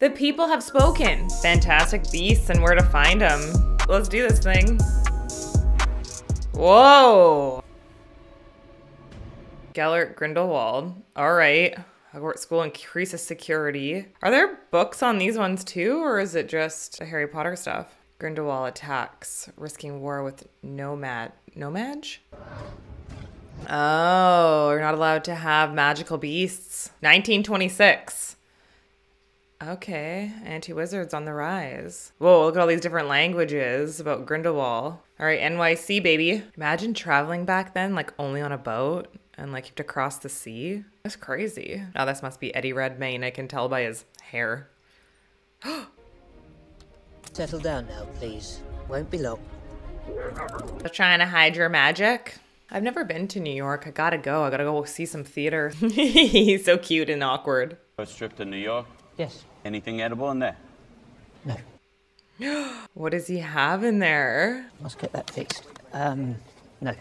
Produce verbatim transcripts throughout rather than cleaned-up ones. The people have spoken. Fantastic Beasts and Where to Find Them. Let's do this thing. Whoa. Gellert Grindelwald. All right. Hogwarts School increases security. Are there books on these ones too, or is it just the Harry Potter stuff? Grindelwald attacks, risking war with nomad. Nomad? Oh, you're not allowed to have magical beasts. nineteen twenty-six. Okay, anti-wizards on the rise. Whoa, look at all these different languages about Grindelwald. All right, N Y C, baby. Imagine traveling back then, like only on a boat. And like you have to cross the sea. That's crazy. Now this must be Eddie Redmayne. I can tell by his hair. Settle down now, please. Won't be long. They're trying to hide your magic. I've never been to New York. I gotta go. I gotta go see some theater. He's so cute and awkward. First trip to New York? Yes. Anything edible in there? No. What does he have in there? Must get that fixed. Um, no.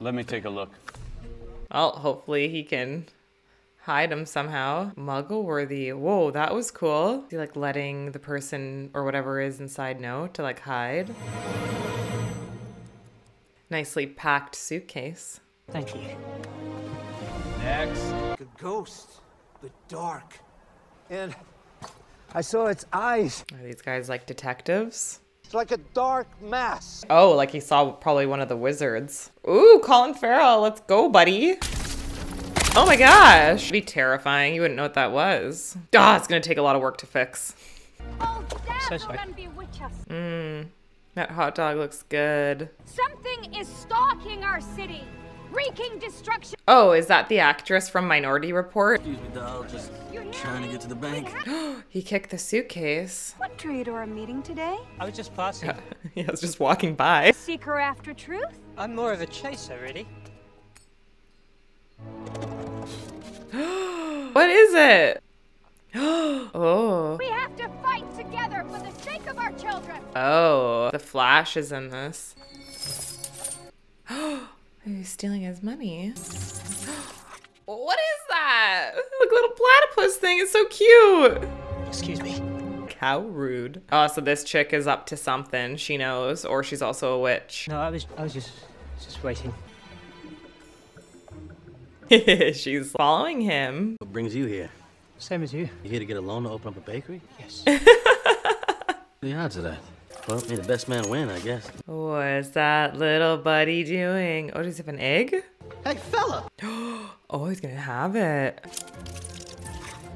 Let me take a look. Well, hopefully he can hide him somehow. Muggle-worthy. Whoa, that was cool. Is he like letting the person or whatever is inside know to like hide? Nicely packed suitcase. Thank you. Next. The ghost. The dark. And I saw its eyes. Are these guys like detectives? It's like a dark mass. Oh, like he saw probably one of the wizards. Ooh, Colin Farrell, let's go, buddy. Oh my gosh. It'd be terrifying. You wouldn't know what that was. Ah, it's gonna take a lot of work to fix. Oh, so sorry. Mmm, that hot dog looks good. Something is stalking our city, wreaking destruction. Oh, is that the actress from Minority Report? Excuse me, doll, just trying to get to the bank. He kicked the suitcase. What drew you to our meeting today? I was just passing. Yeah, I was just walking by. Seeker after truth? I'm more of a chaser, really. What is it? Oh. We have to fight together for the sake of our children. Oh, the Flash is in this. He's stealing his money. What is that? Look, little platypus thing. It's so cute. Excuse me. How rude. Oh, so this chick is up to something. She knows, or she's also a witch. No, I was, I was just, just waiting. She's following him. What brings you here? Same as you. You here to get a loan to open up a bakery? Yes. The odds of that. Well, may the best man win, I guess. What's that little buddy doing? Oh, does he have an egg? Hey, fella! Oh, he's gonna have it.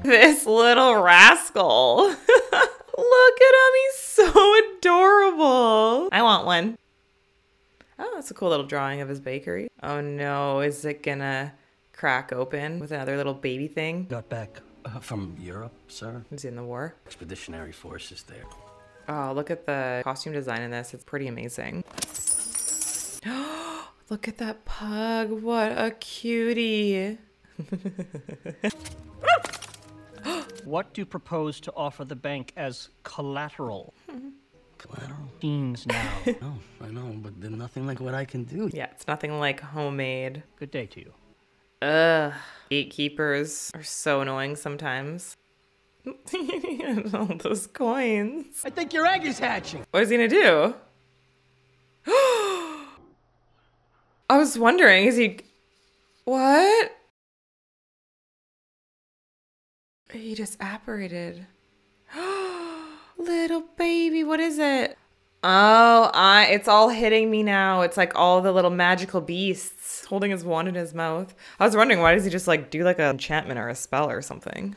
This little rascal. Look at him, he's so adorable. I want one. Oh, that's a cool little drawing of his bakery. Oh no, is it gonna crack open with another little baby thing? Got back uh, from Europe, sir. He's in the war. Expeditionary forces there. Oh, look at the costume design in this. It's pretty amazing. Look at that pug. What a cutie. What do you propose to offer the bank as collateral? Collateral? Beans now. No, I know, but they're nothing like what I can do. Yeah, it's nothing like homemade. Good day to you. Ugh. Gatekeepers are so annoying sometimes. All those coins. I think your egg is hatching. What is he gonna do? I was wondering, is he... What? He just apparated. Little baby, what is it? Oh, I, it's all hitting me now. It's like all the little magical beasts holding his wand in his mouth. I was wondering, why does he just like do like an enchantment or a spell or something?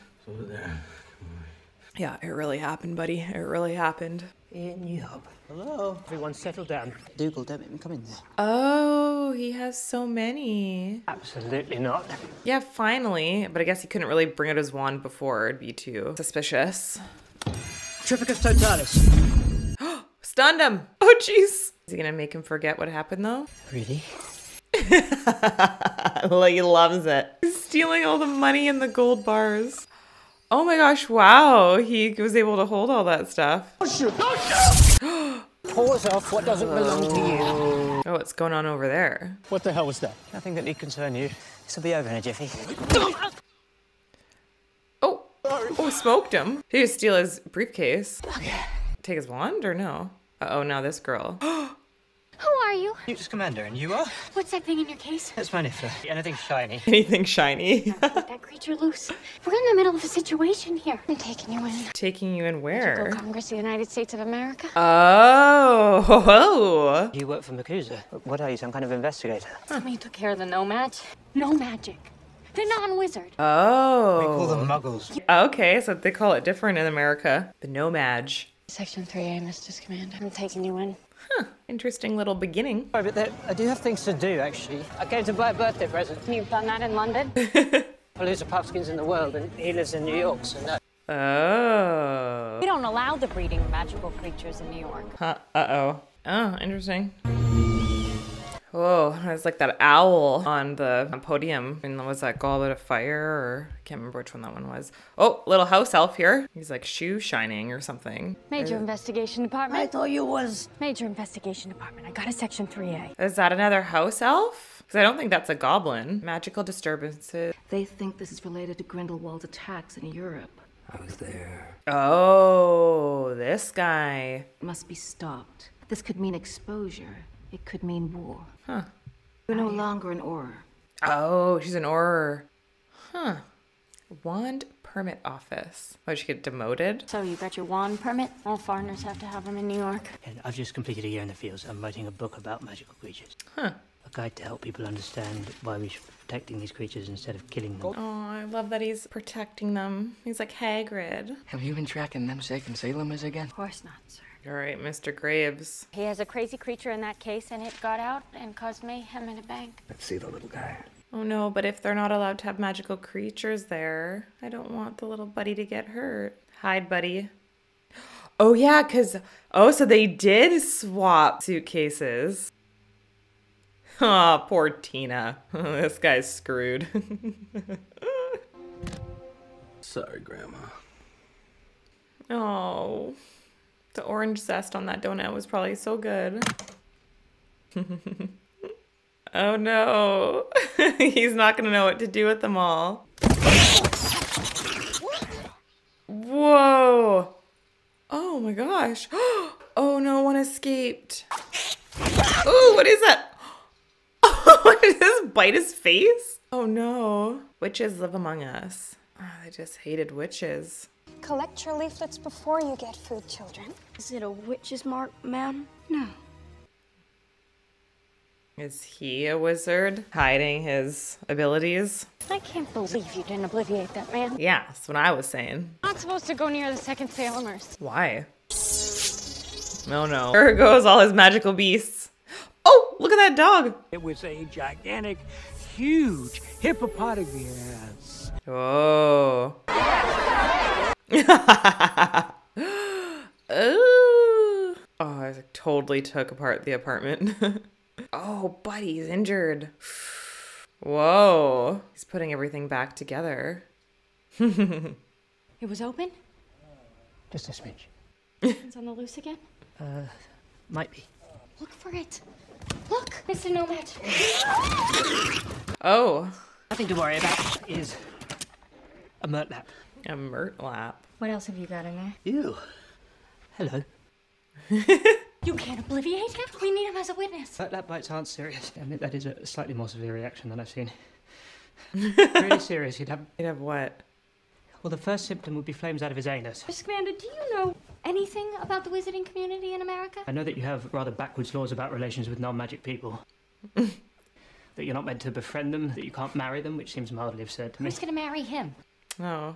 Yeah, it really happened, buddy. It really happened. In Europe. Hello. Everyone settle down. Dougal, don't let him come in there. Oh, he has so many. Absolutely not. Yeah, finally. But I guess he couldn't really bring out his wand before. It'd be too suspicious. Triplicus totalis. Stunned him. Oh, jeez. Is he going to make him forget what happened, though? Really? He loves it. He's stealing all the money and the gold bars. Oh my gosh, wow. He was able to hold all that stuff. Don't shoot, don't shoot! Pause off what doesn't belong to you. Oh, what's going on over there? What the hell was that? Nothing that need concern you. This'll be over in a jiffy. Oh, sorry. Oh, smoked him. He just steal his briefcase. Okay. Take his wand or no? Uh-oh, now this girl. Who are you? Newt Scamander, and you are? What's that thing in your case? That's my Niffler. Anything shiny. Anything shiny. Let that creature loose. We're in the middle of a situation here. I'm taking you in. Taking you in where? Medical Congress of the United States of America. Oh. Oh. You work for MACUSA. What are you, some kind of investigator? Huh. Somebody took care of the nomad. No magic. The non-wizard. Oh. We call them muggles. Okay, so they call it different in America. The nomad. Section three A, Mister Scamander. I'm taking you in. Huh. Interesting little beginning. Sorry, but there, I do have things to do, actually. I came to buy a birthday present. You've done that in London? Palooza Puffskin's in the world, and he lives in New York, so no. Oh. We don't allow the breeding of magical creatures in New York. Huh. Uh-oh. Oh, interesting. Whoa, it's like that owl on the podium. And was that Goblet of Fire or I can't remember which one that one was. Oh, little house elf here. He's like shoe shining or something. Major or... investigation department. I thought you was. Major investigation department. I got a section three A. Is that another house elf? Because I don't think that's a goblin. Magical disturbances. They think this is related to Grindelwald's attacks in Europe. I was there. Oh, this guy. Must be stopped. This could mean exposure. It could mean war. Huh. You're no longer an Auror. Oh, she's an Auror. Huh. Wand permit office. Oh, she get demoted? So you got your wand permit? All foreigners have to have them in New York. And I've just completed a year in the fields. I'm writing a book about magical creatures. Huh. A guide to help people understand why we should be protecting these creatures instead of killing them. Oh, I love that he's protecting them. He's like Hagrid. Have you been tracking them second Salemers again? Of course not, sir. All right, Mister Graves. He has a crazy creature in that case, and it got out and caused mayhem in a bank. Let's see the little guy. Oh no, but if they're not allowed to have magical creatures there, I don't want the little buddy to get hurt. Hide, buddy. Oh yeah, because, oh, so they did swap suitcases. Aw, oh, poor Tina. This guy's screwed. Sorry, Grandma. Oh. The orange zest on that donut was probably so good. Oh no. He's not gonna know what to do with them all. Whoa. Oh my gosh. Oh no, one escaped. Oh, what is that? Oh, did this bite his face? Oh no. Witches live among us. Oh, they just hated witches. Collect your leaflets before you get food, children. Is it a witch's mark, ma'am? No. Is he a wizard hiding his abilities? I can't believe you didn't obliviate that man. Yeah, that's what I was saying. Not supposed to go near the second Salemers. Why? No, no. There goes all his magical beasts. Oh, look at that dog. It was a gigantic, huge hippopotamus. Oh. Oh, I totally took apart the apartment. Oh, buddy, he's injured. Whoa. He's putting everything back together. It was open? Just a smidge. It's on the loose again? Uh, might be. Look for it. Look, Mister Nomad. Oh. Nothing to worry about is a Murtlap. A Murtlap. What else have you got in there? Ew. Hello. You can't obliviate him? We need him as a witness. Murtlap bites aren't serious. I mean, that is a slightly more severe reaction than I've seen. Really serious. He'd have... He'd have what? Well, the first symptom would be flames out of his anus. Mister Commander, do you know anything about the wizarding community in America? I know that you have rather backwards laws about relations with non-magic people. That you're not meant to befriend them, that you can't marry them, which seems mildly absurd to me. Who's gonna marry him? Oh.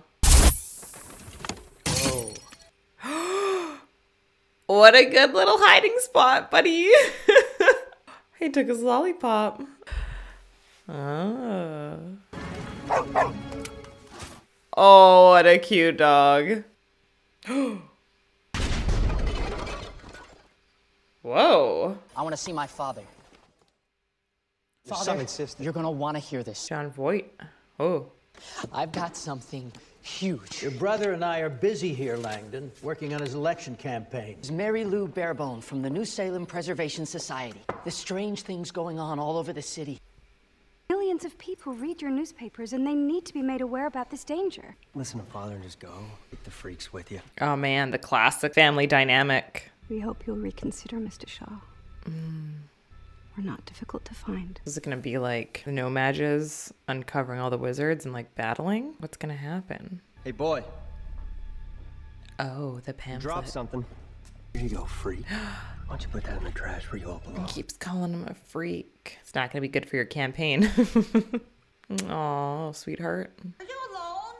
Oh. What a good little hiding spot, buddy. He took his lollipop. Oh. Oh, what a cute dog. Whoa. I want to see my father. Father, son and sister. You're going to want to hear this. John Voight. Oh. I've got something huge. Your brother and I are busy here, Langdon, working on his election campaign. It's Mary Lou Barebone from the New Salem Preservation Society. There's strange things going on all over the city. Really Millions of people read your newspapers, and they need to be made aware about this danger. Listen to Father and just go. Take the freaks with you. Oh, man, the classic family dynamic. We hope you'll reconsider, Mister Shaw. Mm. We're not difficult to find. Is it going to be like nomadges uncovering all the wizards and like battling? What's going to happen? Hey, boy. Oh, the pamphlet. Drop something. Here you go, freak. Why don't you put that in the trash where you all belong? He keeps calling him a freak. It's not going to be good for your campaign. Oh, sweetheart. Are you alone?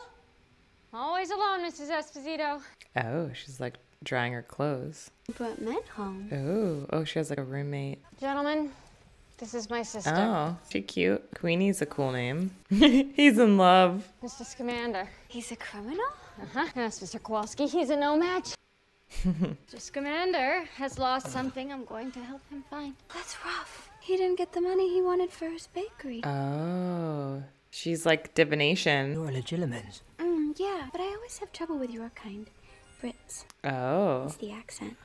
Always alone, Missus Esposito. Oh, she's like drying her clothes. Brought Matt home. Oh, oh, she has like a roommate. Gentlemen, this is my sister. Oh, she cute. Queenie's a cool name. He's in love. Mister Scamander. He's a criminal? Uh-huh. Yes, Mister Kowalski. He's a nomad. Mister Scamander has lost something I'm going to help him find. That's rough. He didn't get the money he wanted for his bakery. Oh, she's like divination. You're legitimate. Mm, yeah, but I always have trouble with your kind. Brits. Oh. It's the accent.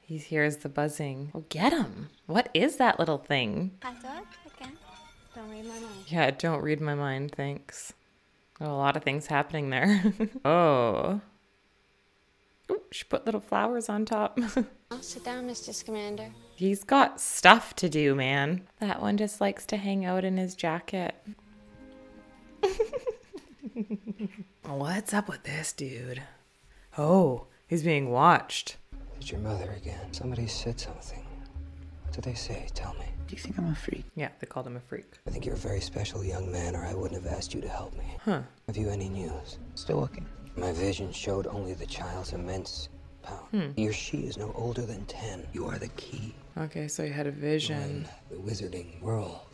He hears the buzzing. Oh, get him. What is that little thing? Hot dog again. Don't read my mind. Yeah, don't read my mind, thanks. Oh, a lot of things happening there. Oh. Ooh, she put little flowers on top. I'll sit down, Mister Scamander. He's got stuff to do, man. That one just likes to hang out in his jacket. What's up with this dude? Oh, he's being watched. It's your mother again. Somebody said something. What did they say? Tell me. Do you think I'm a freak? Yeah, they called him a freak. I think you're a very special young man, or I wouldn't have asked you to help me. Huh. Have you any news? Still looking. My vision showed only the child's immense power. Hmm. He or she is no older than ten. You are the key. Okay, so you had a vision. In the wizarding world.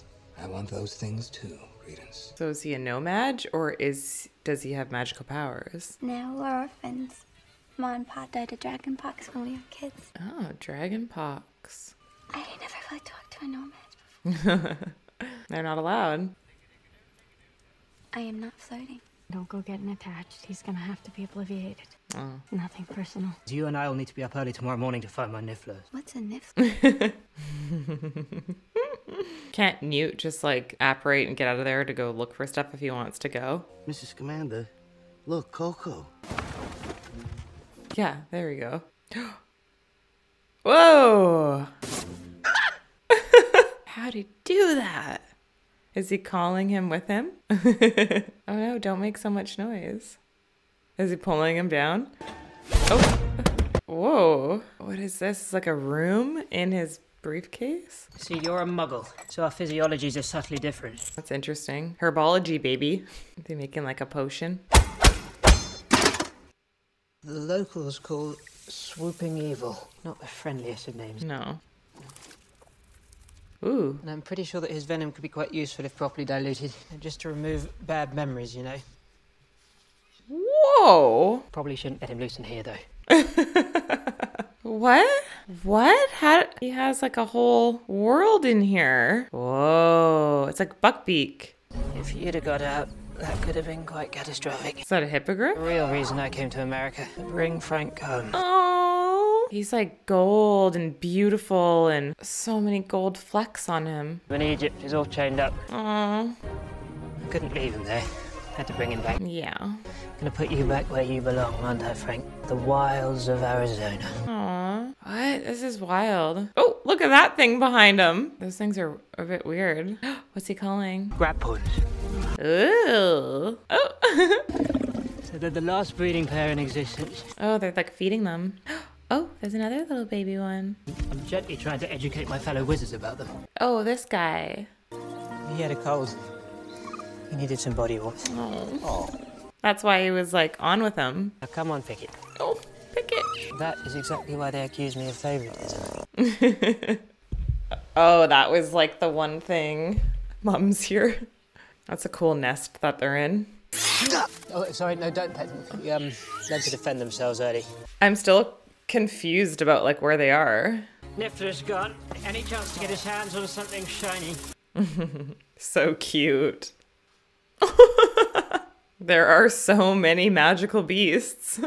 I want those things too, Credence. So is he a nomad, or is does he have magical powers? No, we're orphans. Mom and Pa died of dragon pox when we were kids. Oh, dragon pox. I didn't ever really talk to a nomad before. They're not allowed. I am not flirting. Don't go getting attached. He's gonna have to be obliviated. Oh. Nothing personal. You and I will need to be up early tomorrow morning to find my Nifflers. What's a Niffler? Can't Newt just like apparate and get out of there to go look for stuff if he wants to go? Missus Scamander, look, Coco. Yeah, there we go. Whoa! How'd he do that? Is he calling him with him? Oh no, don't make so much noise. Is he pulling him down? Oh, whoa. What is this? It's like a room in his briefcase? So you're a muggle, so our physiologies are subtly different. That's interesting. Herbology, baby. They making like a potion. The locals call Swooping Evil. Not the friendliest of names. No. Ooh. And I'm pretty sure that his venom could be quite useful if properly diluted. And just to remove bad memories, you know. Whoa! Probably shouldn't let him loose in here, though. What? What? How? He has like a whole world in here. Whoa. It's like Buckbeak. If you'd have got out, that could have been quite catastrophic. Is that a hippogriff? The real reason I came to America. Bring Frank home. Oh. He's like gold and beautiful and so many gold flecks on him. In Egypt, he's all chained up. Aww. Couldn't leave him there. Had to bring him back. Yeah. Gonna put you back where you belong, aren't I, Frank? The wilds of Arizona. Aww. What? This is wild. Oh, look at that thing behind him. Those things are a bit weird. What's he calling? Grab punch. Ooh. Oh. So they're the last breeding pair in existence. Oh, they're like feeding them. Oh, there's another little baby one. I'm gently trying to educate my fellow wizards about them. Oh, this guy. He had a cold. He needed some body warmth. Mm. Oh. That's why he was like on with him. Now come on, Pickett. Oh, Pickett. That is exactly why they accuse me of favoritism. Oh, that was like the one thing. Mum's here. That's a cool nest that they're in. Oh, sorry, no, don't pet them. Um, learn to defend themselves early. I'm still confused about like where they are. Niffler's gone. Any chance to get his hands on something shiny? So cute. There are so many magical beasts.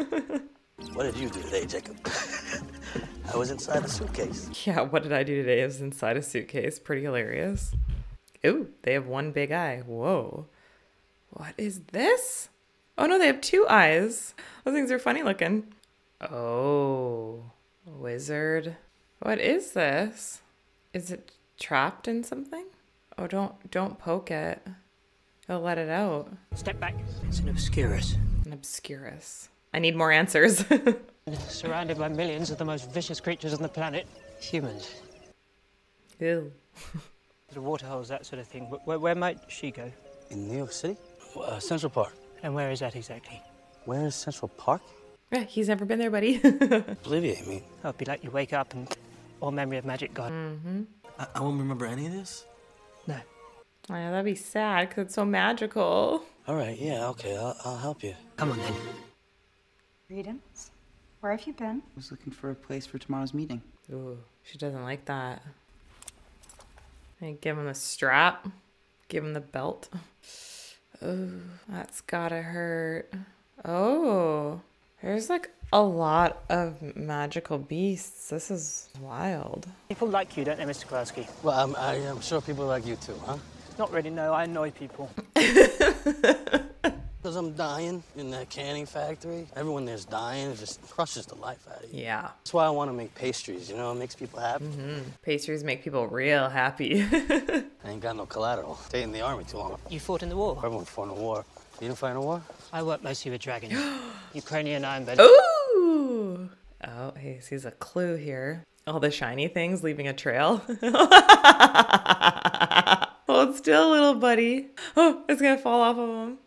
What did you do today, Jacob? I was inside a suitcase. Yeah, what did I do today? I was inside a suitcase. Pretty hilarious. Ooh, they have one big eye. Whoa. What is this? Oh no, they have two eyes. Those things are funny looking. Oh, wizard. What is this? Is it trapped in something? Oh, don't, don't poke it. It'll let it out. Step back. It's an Obscurus. An Obscurus. I need more answers. Surrounded by millions of the most vicious creatures on the planet. Humans. Ew. The water holes, that sort of thing. Where, where might she go? In New York City? Uh, Central Park. And where is that exactly? Where is Central Park? Yeah, he's never been there, buddy. Obliviate me. Oh, it'd be like you wake up and all memory of magic gone. Mm-hmm. I, I won't remember any of this? No. Oh, that'd be sad because it's so magical. All right, yeah, okay, I'll, I'll help you. Come on then. Credence, where have you been? I was looking for a place for tomorrow's meeting. Ooh, she doesn't like that. I give him the strap. Give him the belt. Oh, that's gotta hurt. Oh, there's like a lot of magical beasts. This is wild. People like you, don't they, Mister Kowalski? Well, I'm, I, I'm sure people like you too, huh? Not really, no. I annoy people. Because I'm dying in that canning factory. Everyone there's dying. It just crushes the life out of you. Yeah. That's why I want to make pastries, you know? It makes people happy. Mm-hmm. Pastries make people real happy. I ain't got no collateral. Stayed in the army too long. You fought in the war? Everyone fought in the war. You didn't fight in the war? I worked mostly with dragons. Ukrainian Ironbelly. Ooh! Oh, he sees a clue here. All the shiny things leaving a trail. Hold still, little buddy. Oh, it's gonna fall off of him.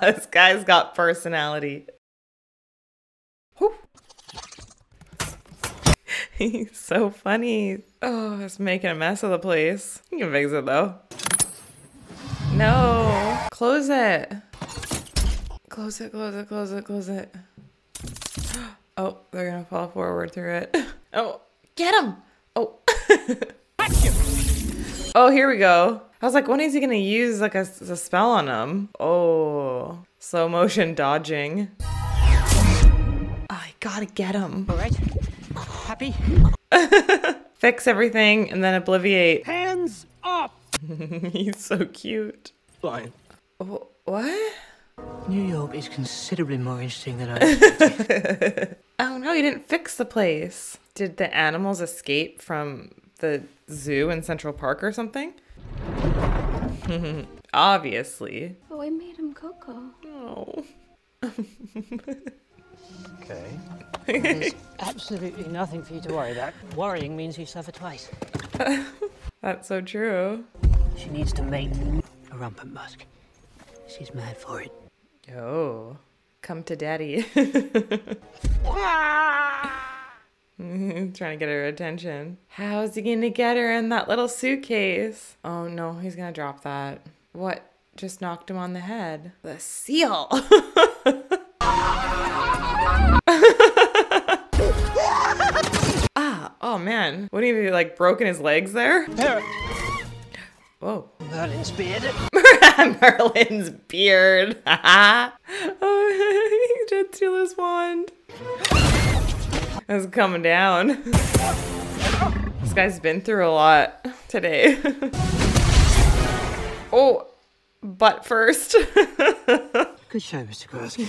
This guy's got personality. Whew. He's so funny. Oh, it's making a mess of the place. You can fix it though. No. Close it. Close it, close it, close it, close it. Oh, they're gonna fall forward through it. Oh, get him. Oh. Oh, here we go. I was like, when is he gonna use like a, a spell on him? Oh, slow motion dodging. I gotta get him. All right. Happy? Fix everything and then obliviate. Hands up! He's so cute. Fine. Oh, what? New York is considerably more interesting than I expected. Oh no, you didn't fix the place. Did the animals escape from the zoo in Central Park or something? Obviously. Oh, I made him cocoa. Oh. Okay. There's absolutely nothing for you to worry about. Worrying means you suffer twice. That's so true. She needs to mate. A rampant musk. She's mad for it. Oh. Come to daddy. Trying to get her attention. How's he gonna get her in that little suitcase? Oh no, he's gonna drop that. What? Just knocked him on the head. The seal! Ah, oh man. Wouldn't he be like broken his legs there? Whoa. Merlin's beard. Merlin's beard. Oh, he did steal his wand. It's coming down. This guy's been through a lot today. Oh, butt first. Good show, Mister Kowalski.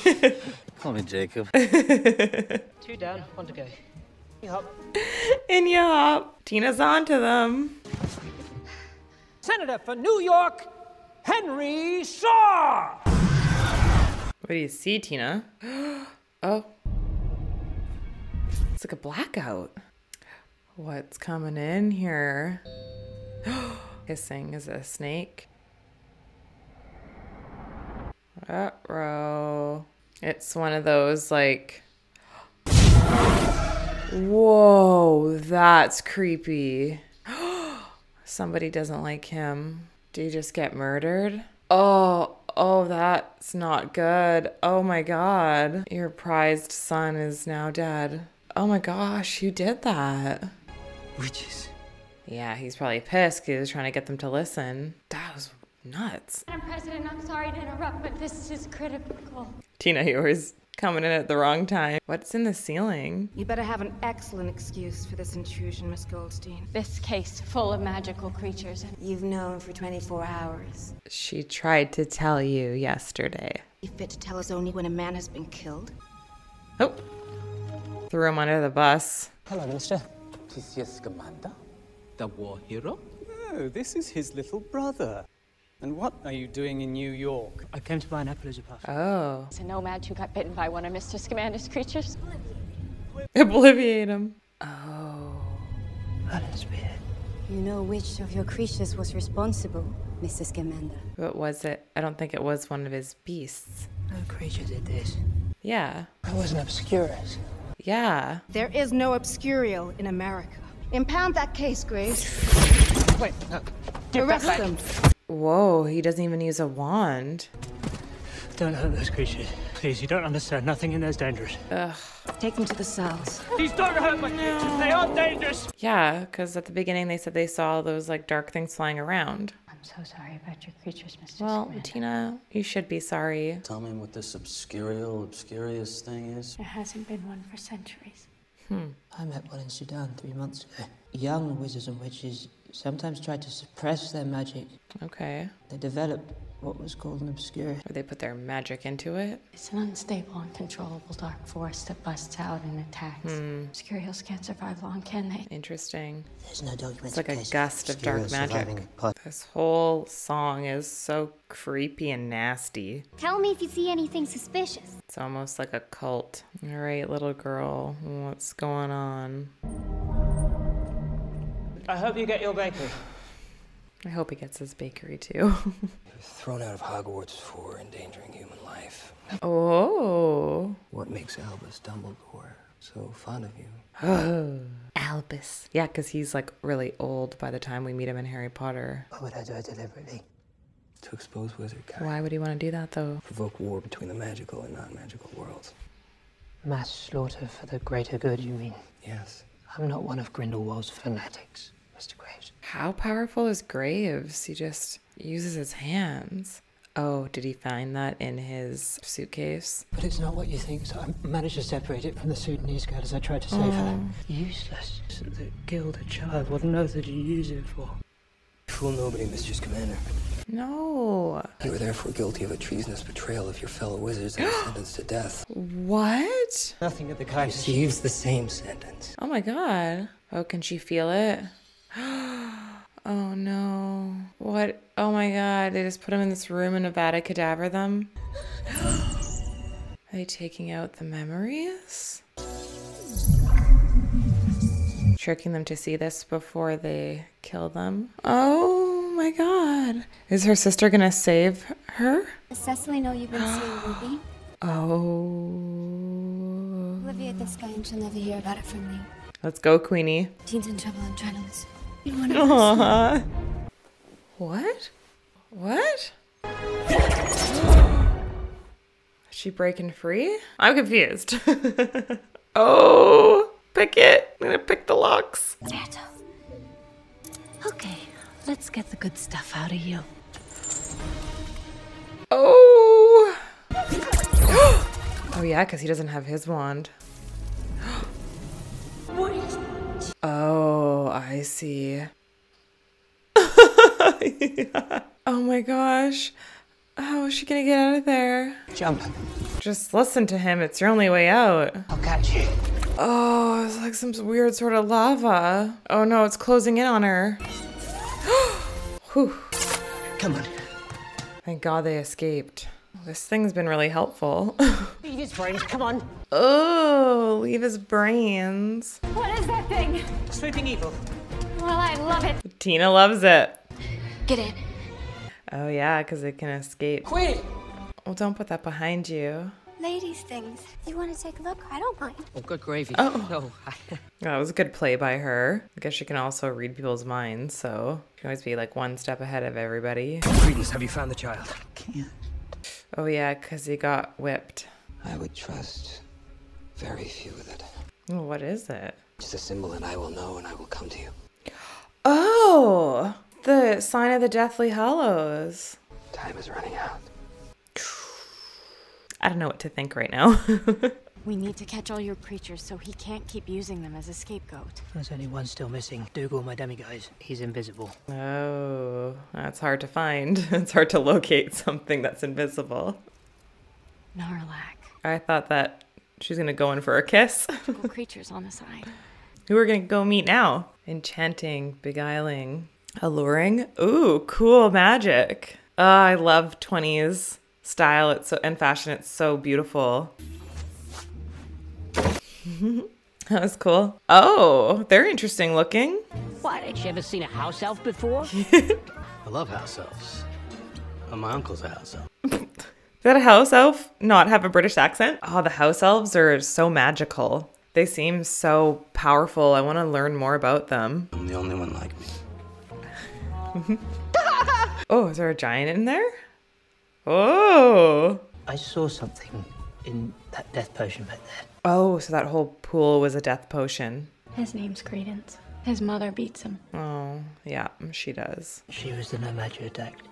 Call me Jacob. Two down, one to go. You hop. In you hop. Tina's on to them. Senator for New York, Henry Shaw. What do you see, Tina? Oh. It's like a blackout. What's coming in here? Hissing. Is it a snake? Uh-oh. It's one of those like... Whoa, that's creepy. Somebody doesn't like him. Did he just get murdered? Oh, oh, that's not good. Oh my God. Your prized son is now dead. Oh my gosh, who did that? Witches. Yeah, he's probably pissed because he was trying to get them to listen. That was nuts. Madam President, I'm sorry to interrupt, but this is critical. Tina, yours. coming in at the wrong time. What's in the ceiling? You better have an excellent excuse for this intrusion, Miss Goldstein. This case full of magical creatures. You've known for twenty-four hours. She tried to tell you yesterday. You fit to tell us only when a man has been killed? Oh. Threw him under the bus. Hello, Mister Tina Goldstein, the war hero? No, this is his little brother. And what are you doing in New York? I came to buy an apple as a puff. Oh. It's a nomad who got bitten by one of Mister Scamander's creatures. Obliviate him. Oh. That is weird. You know which of your creatures was responsible, Mister Scamander? What was it? I don't think it was one of his beasts. No creature did this. Yeah. I was an Obscurus. Yeah. There is no Obscurial in America. Impound that case, Graves. Wait, no. Arrest them. Whoa, he doesn't even use a wand. Don't hurt those creatures. Please, you don't understand. Nothing in there is dangerous. Ugh. Take them to the cells. These don't hurt my creatures. No. They are dangerous. Yeah, because at the beginning they said they saw those like dark things flying around. I'm so sorry about your creatures, Mister Well, Samantha. Tina, you should be sorry. Tell me what this obscurial, obscurious thing is. There hasn't been one for centuries. Hmm. I met one in Sudan three months ago. Young wizards and witches sometimes tried to suppress their magic. Okay. They developed what was called an obscurus. Or they put their magic into it? It's an unstable, uncontrollable dark force that busts out and attacks. Hmm. Obscurials can't survive long, can they? Interesting. There's no documentation. It's like a gust of dark magic. This whole song is so creepy and nasty. Tell me if you see anything suspicious. It's almost like a cult. All right, little girl, what's going on? I hope you get your bakery. I hope he gets his bakery too. Thrown out of Hogwarts for endangering human life. Oh. What makes Albus Dumbledore so fond of you? Oh. Albus. Yeah, because he's like really old by the time we meet him in Harry Potter. Why would I do it deliberately? To expose wizard kind. Why would he want to do that though? Provoke war between the magical and non-magical worlds. Mass slaughter for the greater good, you mean? Yes. I'm not one of Grindelwald's fanatics, Mister Graves. How powerful is Graves? He just uses his hands. Oh, did he find that in his suitcase? But it's not what you think, so I managed to separate it from the Sudanese girl as I tried to save her. Useless. The guild a child. What on earth did you use it for? Fool nobody, Mister Scamander. No. You were therefore guilty of a treasonous betrayal of your fellow wizards and sentenced to death. What? Nothing of the kind. She used the same sentence. Oh my god. Oh, can she feel it? Oh no. What? Oh my god. They just put him in this room and Nevada cadaver them? Are they taking out the memories? Tricking them to see this before they kill them. Oh. Oh my god. Is her sister gonna save her? Does Cecily know you've been seeing Ruby? Oh. Obliviate this guy and she'll never hear about it from me. Let's go, Queenie. Teen's in trouble, I'm trying to listen. You want to listen? What? What? Is she breaking free? I'm confused. Oh, Pickett. I'm gonna pick the locks. Beto. Okay. Let's get the good stuff out of you. Oh! Oh yeah, because he doesn't have his wand. What is that? Oh, I see. Yeah. Oh my gosh. How is she gonna get out of there? Jump. Just listen to him, it's your only way out. I'll catch you. Oh, it's like some weird sort of lava. Oh no, it's closing in on her. Whew. Come on. Thank God they escaped. This thing's been really helpful. Leave his brains, come on. Oh, leave his brains. What is that thing? Swooping Evil. Well, I love it. Tina loves it. Get in. Oh yeah, because it can escape. Quit! Well, don't put that behind you. Ladies' things. You want to take a look? I don't mind. Oh, good gravy. Oh. No. That was a good play by her. I guess she can also read people's minds, so she can always be like one step ahead of everybody. Credence, have you found the child? I can't. Oh yeah, because he got whipped. I would trust very few with it. What is it? It's a symbol and I will know and I will come to you. Oh! The sign of the Deathly Hallows. Time is running out. I don't know what to think right now. We need to catch all your creatures so he can't keep using them as a scapegoat. There's only one still missing. Dougal, my demiguise. He's invisible. Oh, that's hard to find. It's hard to locate something that's invisible. Gnarlak. I thought that she's going to go in for a kiss. Magical creatures on the side. Who we're going to go meet now. Enchanting, beguiling, alluring. Ooh, cool magic. Oh, I love twenties style it's so, and fashion. It's so beautiful. That was cool. Oh, they're interesting looking. What? You ever seen a house elf before? I love house elves. Oh, my uncle's a house elf. Did that a house elf not have a British accent? Oh, the house elves are so magical. They seem so powerful. I want to learn more about them. I'm the only one like me. Oh, is there a giant in there? Oh. I saw something in that death potion back there. Oh, so that whole pool was a death potion. His name's Credence. His mother beats him. Oh, yeah, she does. She was the nomad who attacked.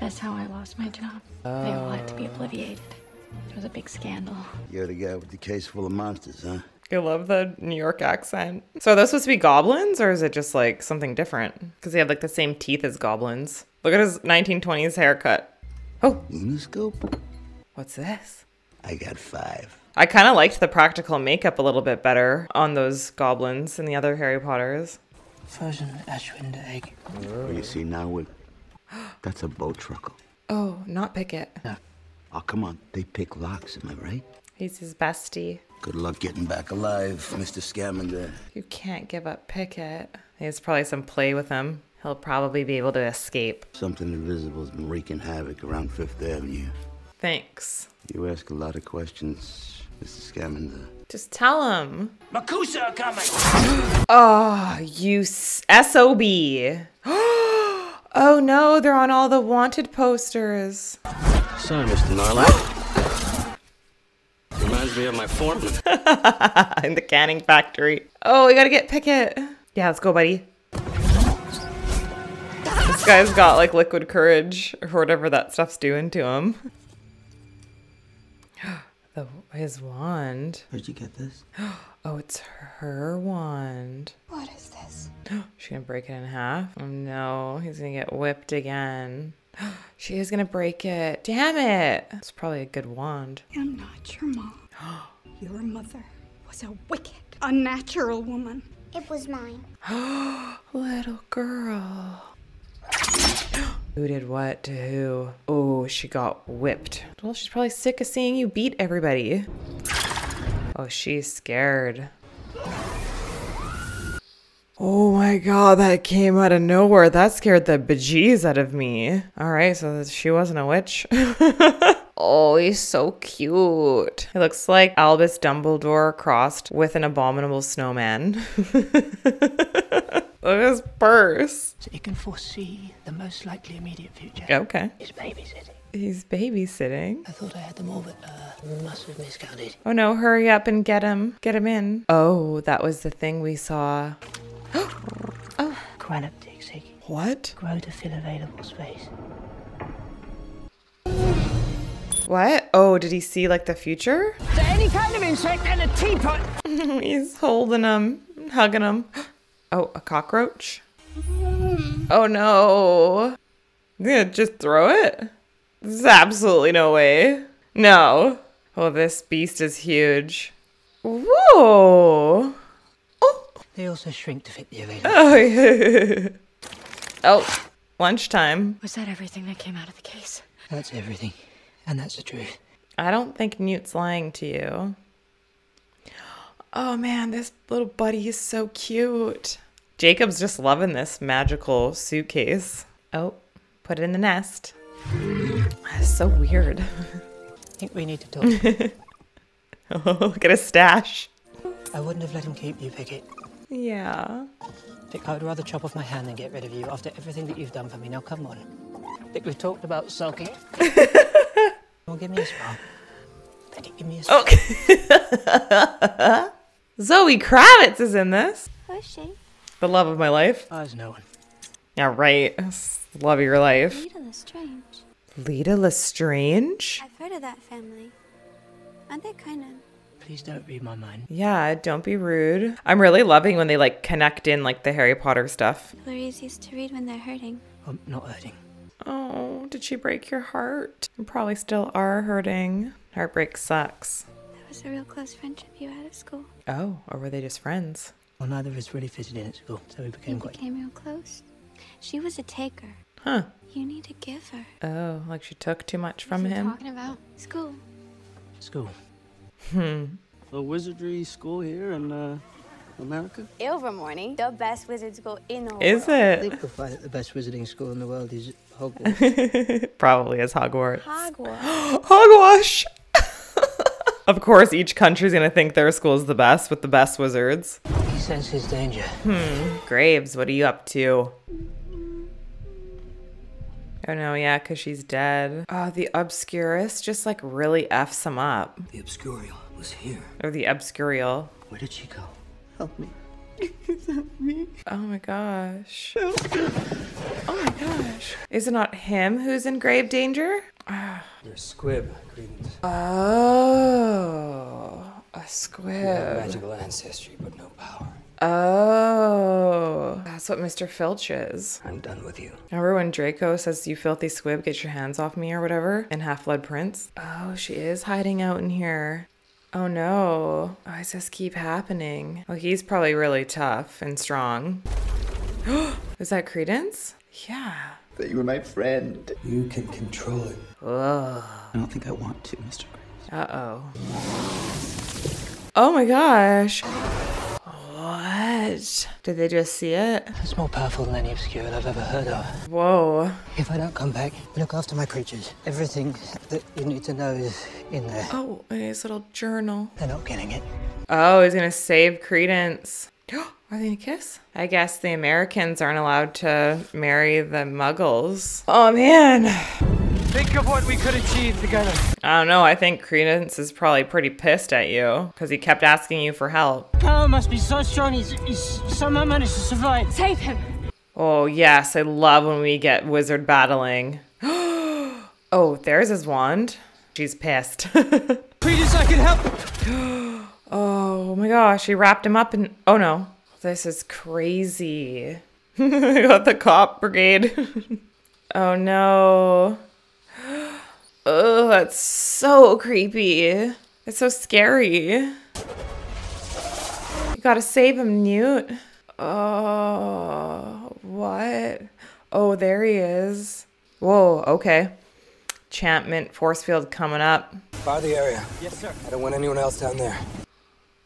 That's how I lost my job. Oh. They all had to be obliviated. It was a big scandal. You're the guy with the case full of monsters, huh? I love the New York accent. So are those supposed to be goblins, or is it just like something different? Because they have like the same teeth as goblins. Look at his nineteen twenties haircut. Oh. Lunoscope. What's this? I got five. I kind of liked the practical makeup a little bit better on those goblins and the other Harry Potters. Frozen Ashwind egg. Oh. Well, you see now with that's a Bowtruckle. Oh, not Pickett. No. Oh, come on. They pick locks, am I right? He's his bestie. Good luck getting back alive, Mister Scamander. You can't give up Pickett. There's probably some play with him. He'll probably be able to escape. Something invisible's been wreaking havoc around Fifth Avenue. Thanks. You ask a lot of questions, Mister Scamander. Just tell him. MACUSA are coming! Oh, you S O B. Oh no, they're on all the wanted posters. Sorry, Mister Gnarlak. Reminds me of my foreman. In the canning factory. Oh, we gotta get Pickett. Yeah, let's go, buddy. This guy's got like liquid courage or whatever that stuff's doing to him. The, his wand. Where'd you get this? Oh, it's her wand. What is this? She's gonna break it in half. Oh no, he's gonna get whipped again. She is gonna break it. Damn it! It's probably a good wand. I'm not your mom. Your mother was a wicked, unnatural woman. It was mine. Little girl. Who did what to who? Oh, she got whipped. Well, she's probably sick of seeing you beat everybody. Oh, she's scared. Oh my god, that came out of nowhere. That scared the bejeez out of me. All right, so she wasn't a witch. Oh, he's so cute. He looks like Albus Dumbledore crossed with an abominable snowman. Look at his purse. So you can foresee the most likely immediate future. Okay. It's babysitting. He's babysitting. I thought I had them all, but uh, must have miscounted. Oh no, hurry up and get him. Get him in. Oh, that was the thing we saw. Oh. What? Grow to fill available space. What? Oh, did he see like the future? To any kind of insect and a teapot. He's holding him, hugging him. Oh, a cockroach. Oh no. Yeah, just throw it. There's absolutely no way. No. Oh, this beast is huge. Whoa. They also shrink to fit the available. Oh, yeah. Oh, lunchtime. Was that everything that came out of the case? That's everything. And that's the truth. I don't think Newt's lying to you. Oh, man, this little buddy is so cute. Jacob's just loving this magical suitcase. Oh, put it in the nest. That's so weird. I think we need to talk. Oh, look at his stash. I wouldn't have let him keep you, Pickett. Yeah. Pick, I would rather chop off my hand than get rid of you after everything that you've done for me. Now, come on. Pick, we've talked about sulking. Well, give me a smile. Pick, give me a smile. Okay. Zoe Kravitz is in this. Who is she? The love of my life. Oh, there's no one. Yeah, right. Love of your life. Leta Lestrange. Leta Lestrange? I've heard of that family. Aren't they kind of... Please don't read my mind. Yeah, don't be rude. I'm really loving when they like connect in like the Harry Potter stuff. They're easiest to read when they're hurting. I'm not hurting. Oh, did she break your heart? You probably still are hurting. Heartbreak sucks. That was a real close friendship you had at school. Oh, or were they just friends? Well, neither of us really fitted in at school, so we became quite... became real close. She was a taker. Huh. You need to give her. Oh, like she took too much from him? What are you talking about? School. School. Hmm. The wizardry school here in uh, America? Ilvermorny, the best wizard school in the world. Is it? I think we'll find that the best wizarding school in the world is Hogwarts. Probably is Hogwarts. Hogwarts. Hogwash! Of course, each country's gonna think their school is the best with the best wizards. He senses danger. Hmm. Graves, what are you up to? Oh no, yeah, because she's dead. Oh, the Obscurus just like really F's him up. The Obscurial was here. Or the Obscurial. Where did she go? Help me. Please help me. Oh my gosh. Help. Oh my gosh. Is it not him who's in grave danger? You're a squib, Credence. Oh, a squib. You have magical ancestry, but no power. Oh, that's what Mister Filch is. I'm done with you. Remember when Draco says, you filthy squib, get your hands off me or whatever? In Half-Blood Prince. Oh, she is hiding out in here. Oh no. Why does this keep happening? Well, he's probably really tough and strong. Is that Credence? Yeah. That you were my friend. You can control it. Ugh. I don't think I want to, Mister Graves. Uh-oh. Oh my gosh. What? Did they just see it? It's more powerful than any obscure I've ever heard of. Whoa. If I don't come back, look after my creatures. Everything that you need to know is in there. Oh, in his little journal. They're not getting it. Oh, he's gonna save Credence. Are they gonna kiss? I guess the Americans aren't allowed to marry the Muggles. Oh man. Think of what we could achieve together. I don't know, I think Credence is probably pretty pissed at you because he kept asking you for help. Power must be so strong, he's, he's somehow managed to survive. Save him. Oh yes, I love when we get wizard battling. Oh, there's his wand. She's pissed. Credence, I can help. Oh my gosh, she wrapped him up and, oh no. This is crazy. I got the cop brigade. Oh no. Oh, that's so creepy. It's so scary. You gotta save him, Newt. Oh, what? Oh, there he is. Whoa, okay. Enchantment, force field coming up. By the area. Yes, sir. I don't want anyone else down there.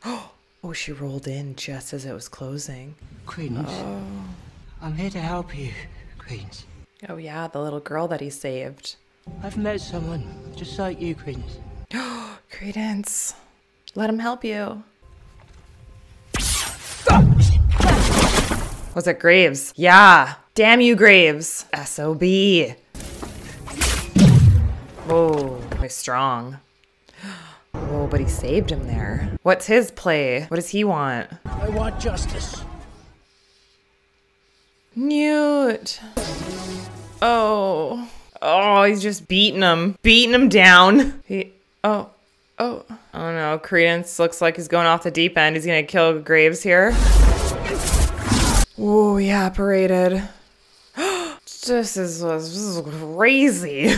Oh, she rolled in just as it was closing. Credence, oh. I'm here to help you, Credence. Oh yeah, the little girl that he saved. I've met someone just like you, Credence. Oh, Credence. Let him help you. Was it Graves? Yeah. Damn you, Graves. S O B. Whoa, he's strong. Whoa, but he saved him there. What's his play? What does he want? I want justice. Newt. Oh. Oh, he's just beating him. Beating him down. He, oh, oh. Oh no, Credence looks like he's going off the deep end. He's gonna kill Graves here. Whoa, he apparated. This is, this is crazy.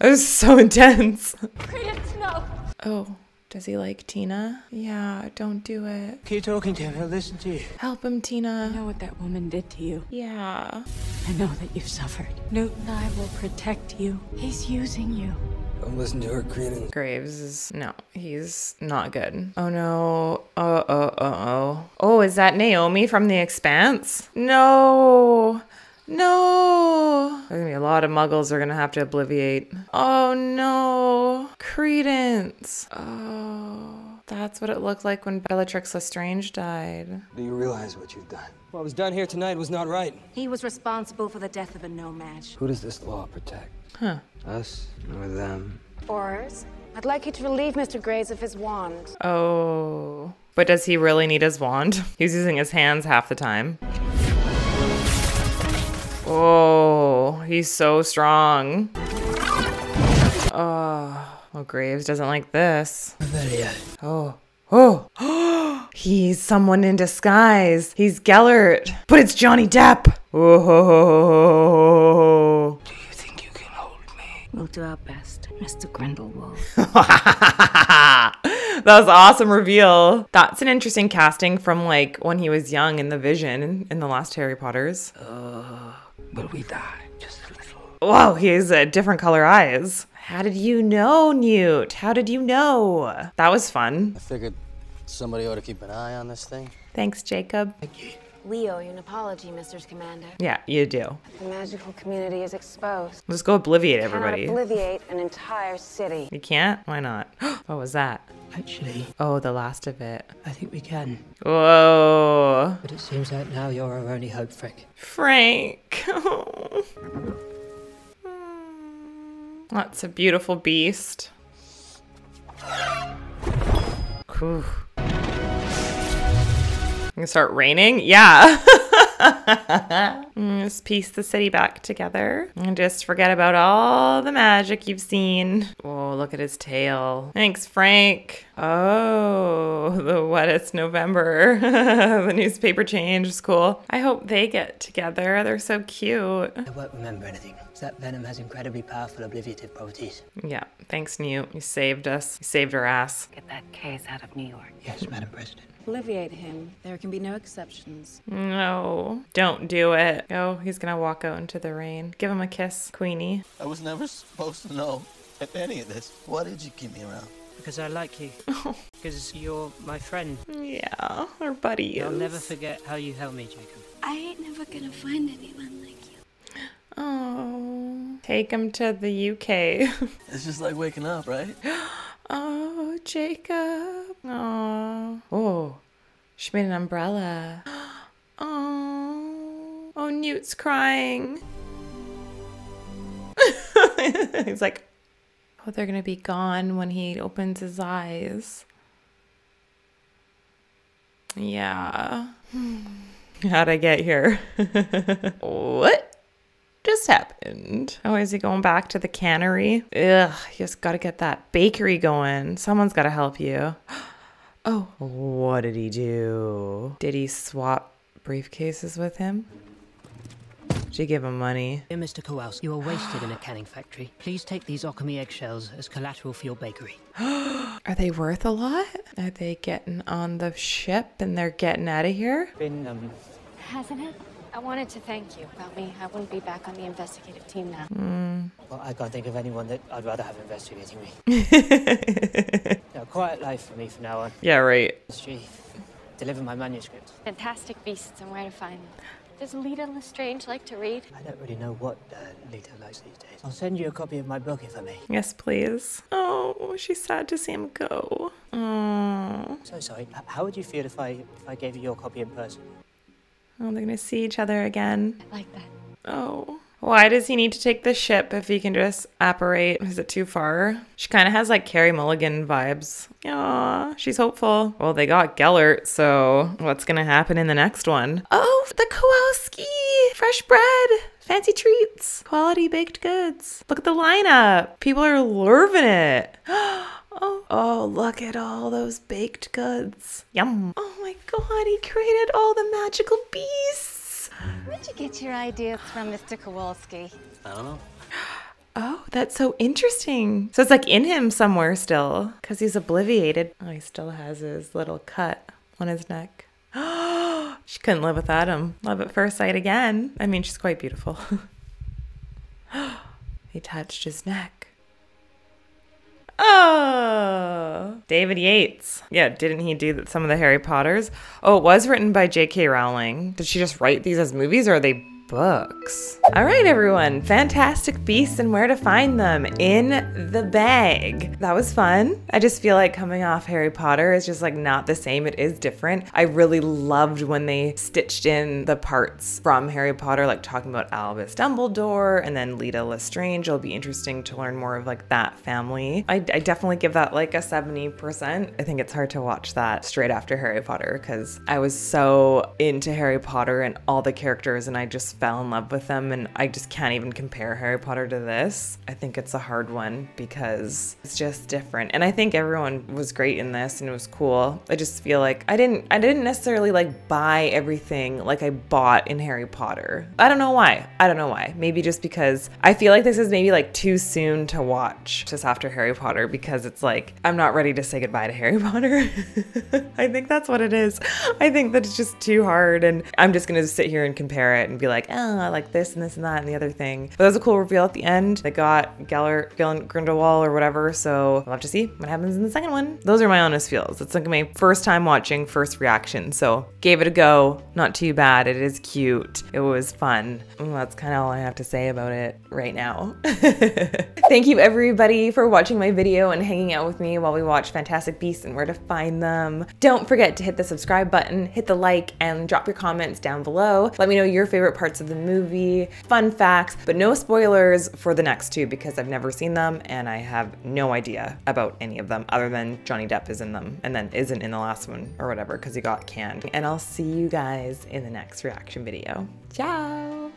This is so intense. Credence, no. Oh, does he like Tina? Yeah, don't do it. Keep talking to him, he'll listen to you. Help him, Tina. I know what that woman did to you. Yeah. I know that you've suffered. Newt and I will protect you. He's using you. Don't listen to her, Credence. Graves is, no, he's not good. Oh no, uh oh, uh oh. Oh, is that Naomi from The Expanse? No. No! There's gonna be a lot of Muggles are gonna have to obliviate. Oh no! Credence! Oh, that's what it looked like when Bellatrix Lestrange died. Do you realize what you've done? What was done here tonight was not right. He was responsible for the death of a nomad. Who does this law protect? Huh. Us or them? Ours. I'd like you to relieve Mister Graves of his wand. Oh. But does he really need his wand? He's using his hands half the time. Oh, he's so strong. Oh, Oh, Graves doesn't like this. Oh, oh, he's someone in disguise. He's Gellert, but it's Johnny Depp. Oh. Do you think you can hold me? We'll do our best, Mister Grindelwald. That was an awesome reveal. That's an interesting casting from like when he was young in The Vision in the last Harry Potters. Uh, but we die just a little. Whoa, he has a different color eyes. How did you know, Newt? How did you know? That was fun. I figured somebody ought to keep an eye on this thing. Thanks, Jacob. Thank you. We owe you an apology, Mister Scamander. Yeah, you do. The magical community is exposed. Let's go obliviate everybody. You cannot obliviate an entire city. You can't? Why not? What was that? Actually. Oh, the last of it. I think we can. Whoa. But it seems that now you're our only hope, Frank. Frank. Oh. That's a beautiful beast. Whew. Gonna start raining? Yeah. Just piece the city back together and just forget about all the magic you've seen. Oh, look at his tail. Thanks, Frank. Oh, the wettest November. The newspaper change is cool. I hope they get together. They're so cute. I won't remember anything. That venom has incredibly powerful obliviative properties. Yeah, thanks, Newt. You saved us. You saved our ass. Get that case out of New York. Yes, Madam President. Obliviate him. There can be no exceptions. No, don't do it. Oh, he's gonna walk out into the rain. Give him a kiss, Queenie. I was never supposed to know any of this. Why did you keep me around? Because I like you. Because you're my friend. Yeah, our buddy. I'll never forget how you helped me, Jacob. I ain't never gonna find anyone like you. Oh, take him to the U K. It's just like waking up, right? Oh, Jacob. Oh. Oh, she made an umbrella. Oh. Oh, Newt's crying. He's like, oh, they're going to be gone when he opens his eyes. Yeah. How'd I get here? What just happened? Oh, is he going back to the cannery? Ugh, you just gotta get that bakery going. Someone's gotta help you. Oh, what did he do? Did he swap briefcases with him? Did you give him money? Dear Mister Kowalski, you are wasted in a canning factory. Please take these Occamy eggshells as collateral for your bakery. Are they worth a lot? Are they getting on the ship and they're getting out of here? Been, um... Hasn't it? I wanted to thank you about me. I wouldn't be back on the investigative team now. Mm. Well, I can't think of anyone that I'd rather have investigating me. No, quiet life for me from now on. Yeah, right. She deliver my manuscript. Fantastic Beasts and Where to Find Them. Does Leta Lestrange like to read? I don't really know what uh, Leta likes these days. I'll send you a copy of my book if I may. Yes, please. Oh, she's sad to see him go. Oh. So sorry. How would you feel if I if I gave you your copy in person? Oh, they're gonna see each other again. I like that. Oh. Why does he need to take the ship if he can just apparate? Is it too far? She kind of has like Carey Mulligan vibes. Aw, she's hopeful. Well, they got Gellert, so what's gonna happen in the next one? Oh, the Kowalski! Fresh bread! Fancy treats! Quality baked goods! Look at the lineup! People are loving it! Oh, oh, look at all those baked goods. Yum. Oh my god, he created all the magical beasts. Where'd you get your ideas from, Mister Kowalski? I don't know. Oh, that's so interesting. So it's like in him somewhere still, because he's obliviated. Oh, he still has his little cut on his neck. Oh, she couldn't live without him. Love at first sight again. I mean, she's quite beautiful. He touched his neck. Oh, David Yates. Yeah, didn't he do some of the Harry Potters? Oh, it was written by J K Rowling. Did she just write these as movies or are they books? All right, everyone. Fantastic Beasts and Where to Find Them in the bag. That was fun. I just feel like coming off Harry Potter is just like not the same. It is different. I really loved when they stitched in the parts from Harry Potter, like talking about Albus Dumbledore and then Leta Lestrange. It'll be interesting to learn more of like that family. I, I definitely give that like a seventy percent. I think it's hard to watch that straight after Harry Potter because I was so into Harry Potter and all the characters and I just fell in love with them, and I just can't even compare Harry Potter to this. I think it's a hard one because it's just different. And I think everyone was great in this and it was cool. I just feel like I didn't I didn't necessarily like buy everything like I bought in Harry Potter. I don't know why. I don't know why. Maybe just because I feel like this is maybe like too soon to watch just after Harry Potter, because it's like I'm not ready to say goodbye to Harry Potter. I think that's what it is. I think that it's just too hard, and I'm just gonna sit here and compare it and be like, oh, I like this and this and that and the other thing. But that was a cool reveal at the end. They got Gellert Grindelwald or whatever, so we'll have to see what happens in the second one. Those are my honest feels. It's like my first time watching, first reaction, so gave it a go. Not too bad. It is cute. It was fun. Well, that's kind of all I have to say about it right now. Thank you everybody for watching my video and hanging out with me while we watch Fantastic Beasts and Where to Find Them. Don't forget to hit the subscribe button, hit the like, and drop your comments down below. Let me know your favorite parts of the movie, fun facts, but no spoilers for the next two because I've never seen them and I have no idea about any of them other than Johnny Depp is in them and then isn't in the last one or whatever because he got canned. And I'll see you guys in the next reaction video. Ciao!